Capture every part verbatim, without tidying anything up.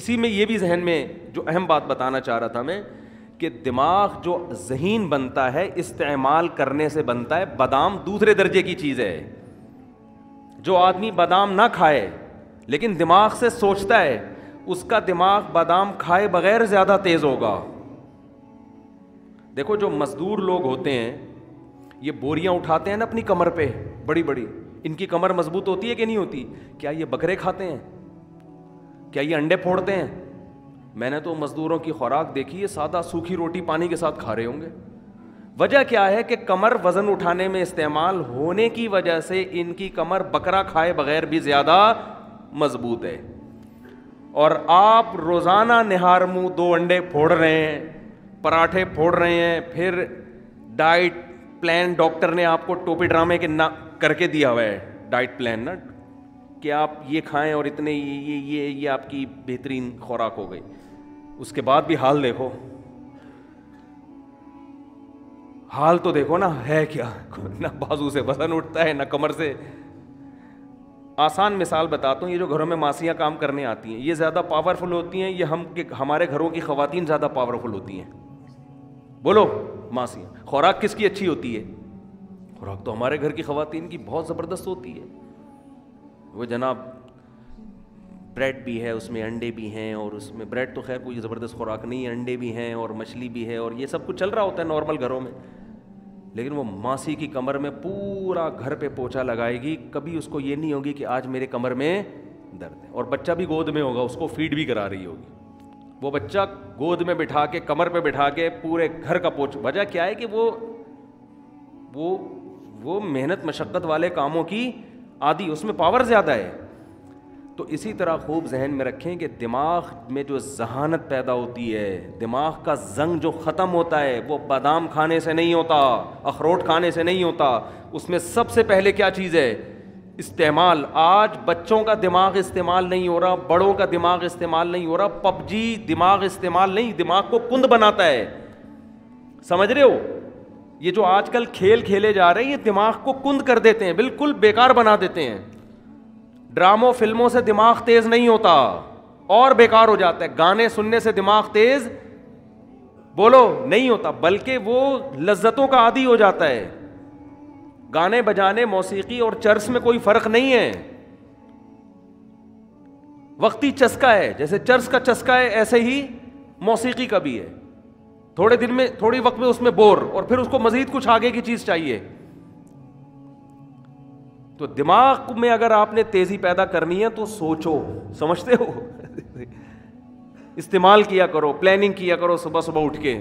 इसी में ये भी जहन में जो अहम बात बताना चाह रहा था मैं कि दिमाग जो जहीन बनता है इस्तेमाल करने से बनता है। बादाम दूसरे दर्जे की चीज़ है, जो आदमी बादाम ना खाए लेकिन दिमाग से सोचता है उसका दिमाग बादाम खाए बगैर ज़्यादा तेज़ होगा। देखो जो मजदूर लोग होते हैं ये बोरियां उठाते हैं ना अपनी कमर पे बड़ी बड़ी, इनकी कमर मजबूत होती है कि नहीं होती? क्या ये बकरे खाते हैं? क्या ये अंडे फोड़ते हैं? मैंने तो मजदूरों की खुराक देखी है, सादा सूखी रोटी पानी के साथ खा रहे होंगे। वजह क्या है कि कमर वजन उठाने में इस्तेमाल होने की वजह से इनकी कमर बकरा खाए बगैर भी ज़्यादा मजबूत है। और आप रोज़ाना निहार मुँह दो अंडे फोड़ रहे हैं, पराठे फोड़ रहे हैं, फिर डाइट प्लान डॉक्टर ने आपको टोपी ड्रामे के ना करके दिया हुआ है डाइट प्लान ना कि आप ये खाएं और इतने ये ये ये ये आपकी बेहतरीन खुराक हो गई। उसके बाद भी हाल देखो, हाल तो देखो ना है क्या, ना बाजू से वजन उठता है ना कमर से। आसान मिसाल बताता हूँ, ये जो घरों में मासियाँ काम करने आती हैं ये ज़्यादा पावरफुल होती हैं, ये हम के हमारे घरों की ख़वातीन ज़्यादा पावरफुल होती हैं? बोलो मासियाँ। खुराक किसकी अच्छी होती है? खुराक तो हमारे घर की ख़वातीन की बहुत ज़बरदस्त होती है। वो जनाब ब्रेड भी है, उसमें अंडे भी हैं, और उसमें ब्रेड तो खैर कोई ज़बरदस्त खुराक नहीं है, अंडे भी हैं और मछली भी है और ये सब कुछ चल रहा होता है नॉर्मल घरों में। लेकिन वो मासी की कमर में पूरा घर पे पोछा लगाएगी, कभी उसको ये नहीं होगी कि आज मेरे कमर में दर्द है। और बच्चा भी गोद में होगा, उसको फीड भी करा रही होगी, वो बच्चा गोद में बिठा के कमर पे बिठा के पूरे घर का पोछा। वजह क्या है कि वो वो वो मेहनत मशक्क़त वाले कामों की आदी, उसमें पावर ज़्यादा है। तो इसी तरह खूब जहन में रखें कि दिमाग में जो जहानत पैदा होती है, दिमाग का जंग जो ख़त्म होता है वो बादाम खाने से नहीं होता, अखरोट खाने से नहीं होता। उसमें सबसे पहले क्या चीज़ है? इस्तेमाल। आज बच्चों का दिमाग इस्तेमाल नहीं हो रहा, बड़ों का दिमाग इस्तेमाल नहीं हो रहा। पबजी दिमाग इस्तेमाल नहीं, दिमाग को कुंद बनाता है, समझ रहे हो? ये जो आजकल खेल खेले जा रहे हैं ये दिमाग को कुंद कर देते हैं, बिल्कुल बेकार बना देते हैं। ड्रामों फिल्मों से दिमाग तेज नहीं होता और बेकार हो जाता है, गाने सुनने से दिमाग तेज बोलो नहीं होता, बल्कि वो लज्जतों का आदी हो जाता है। गाने बजाने मौसीकी और चर्च में कोई फर्क नहीं है, वक्ती चस्का है। जैसे चर्च का चस्का है ऐसे ही मौसीकी का भी है, थोड़े दिन में थोड़ी वक्त में उसमें बोर और फिर उसको मजीद कुछ आगे की चीज चाहिए। तो दिमाग में अगर आपने तेजी पैदा करनी है तो सोचो, समझते हो? इस्तेमाल किया करो, प्लानिंग किया करो सुबह सुबह उठ के।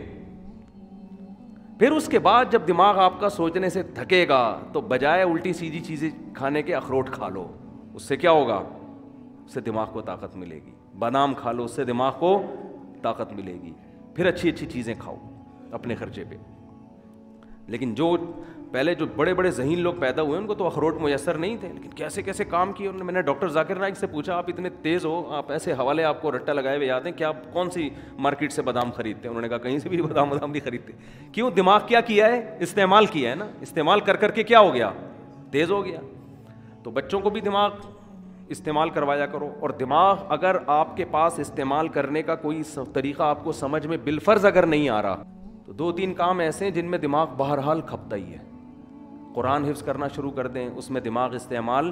फिर उसके बाद जब दिमाग आपका सोचने से थकेगा तो बजाय उल्टी सीधी चीजें खाने के अखरोट खा लो, उससे क्या होगा? उससे दिमाग को ताकत मिलेगी। बादाम खा लो, उससे दिमाग को ताकत मिलेगी। फिर अच्छी अच्छी चीजें खाओ अपने खर्चे पे। लेकिन जो पहले जो बड़े बड़े जहीन लोग पैदा हुए उनको तो अखरोट मुयसर नहीं थे, लेकिन कैसे कैसे काम किए उन्होंने। मैंने डॉक्टर जाकिर नाइक से पूछा, आप इतने तेज़ हो, आप ऐसे हवाले आपको रट्टा लगाए हुए आते हैं कि आप कौन सी मार्केट से बादाम खरीदते हैं? उन्होंने कहा कहीं से भी बादाम बादाम नहीं खरीदते। क्यों? दिमाग क्या किया है? इस्तेमाल किया है ना, इस्तेमाल कर करके क्या हो गया? तेज़ हो गया। तो बच्चों को भी दिमाग इस्तेमाल करवाया करो। और दिमाग अगर आपके पास इस्तेमाल करने का कोई तरीका आपको समझ में बिलफर्ज अगर नहीं आ रहा तो दो तीन काम ऐसे हैं जिनमें दिमाग बहरहाल खपता ही है। कुरान हिफ्ज़ करना शुरू कर दें, उसमें दिमाग इस्तेमाल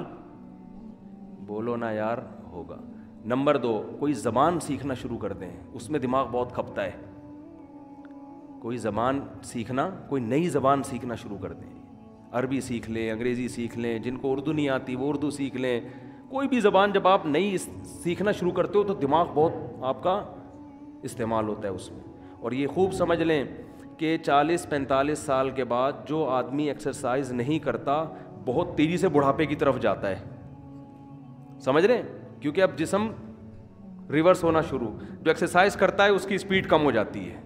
बोलो ना यार होगा। नंबर दो, कोई ज़बान सीखना शुरू कर दें, उसमें दिमाग बहुत खपता है। कोई ज़बान सीखना, कोई नई ज़बान सीखना शुरू कर दें, अरबी सीख लें, अंग्रेज़ी सीख लें, जिनको उर्दू नहीं आती वो उर्दू सीख लें। कोई भी ज़बान जब आप नई सीखना शुरू करते हो तो दिमाग बहुत आपका इस्तेमाल होता है उसमें। और ये खूब समझ लें कि चालीस पैंतालीस साल के बाद जो आदमी एक्सरसाइज नहीं करता बहुत तेज़ी से बुढ़ापे की तरफ जाता है, समझ रहे हैं? क्योंकि अब जिस्म रिवर्स होना शुरू, जो एक्सरसाइज करता है उसकी स्पीड कम हो जाती है,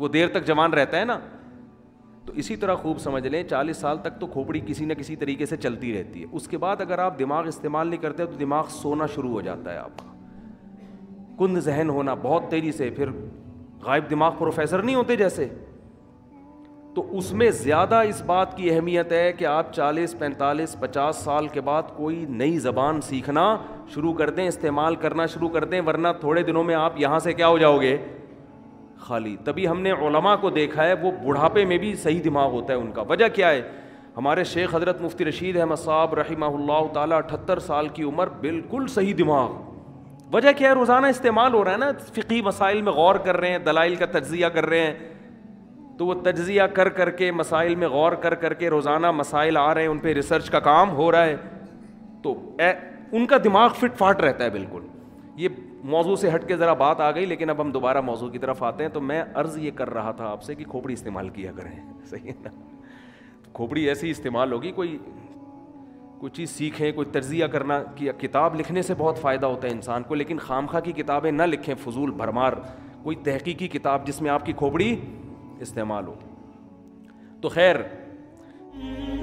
वो देर तक जवान रहता है ना। तो इसी तरह खूब समझ लें चालीस साल तक तो खोपड़ी किसी न किसी तरीके से चलती रहती है। उसके बाद अगर आप दिमाग इस्तेमाल नहीं करते तो दिमाग सोना शुरू हो जाता है आपका, कुंद जहन होना बहुत तेज़ी से, फिर गायब दिमाग प्रोफेसर नहीं होते जैसे। तो उसमें ज़्यादा इस बात की अहमियत है कि आप चालीस पैंतालीस पचास साल के बाद कोई नई ज़बान सीखना शुरू कर दें, इस्तेमाल करना शुरू कर दें, वरना थोड़े दिनों में आप यहाँ से क्या हो जाओगे, खाली। तभी हमने उलमा को देखा है वो बुढ़ापे में भी सही दिमाग होता है उनका। वजह क्या है, हमारे शेख हज़रत मुफ्ती रशीद अहमद साहब रहिमहुल्लाह ताला अठहत्तर साल की उम्र, बिल्कुल सही दिमाग। वजह क्या है, रोज़ाना इस्तेमाल हो रहा है ना, फ़िक़ी मसाइल में गौर कर रहे हैं, दलाइल का तज्ज़िया कर रहे हैं, तो वो तज्ज़िया कर करके मसाइल में गौर कर करके रोज़ाना मसाइल आ रहे हैं, उन पर रिसर्च का काम हो रहा है, तो ए, उनका दिमाग फिट फाट रहता है बिल्कुल। ये मौजू से हट के ज़रा बात आ गई, लेकिन अब हम दोबारा मौजू की तरफ आते हैं। तो मैं अर्ज़ ये कर रहा था आपसे कि खोपड़ी इस्तेमाल किया करें, सही है ना। खोपड़ी ऐसी इस्तेमाल होगी, कोई कोई चीज़ सीखें, कोई तज्ज़िया करना, कि किताब लिखने से बहुत फ़ायदा होता है इंसान को, लेकिन खामखा की किताबें ना लिखें फजूल भरमार, कोई तहकीकी किताब जिसमें आपकी खोपड़ी इस्तेमाल हो। तो खैर